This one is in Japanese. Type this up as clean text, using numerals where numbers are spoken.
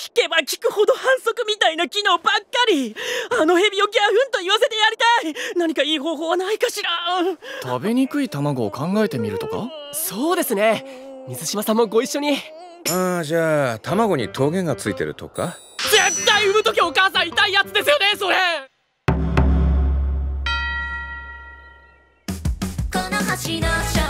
聞けば聞くほど反則みたいな機能ばっかり。あの蛇をギャフンと言わせてやりたい。何かいい方法はないかしら。食べにくい卵を考えてみるとか。そうですね、水島さんもご一緒に。ああ、じゃあ卵に峠がついてるとか。絶対産むときお母さん痛いやつですよねそれ。この橋の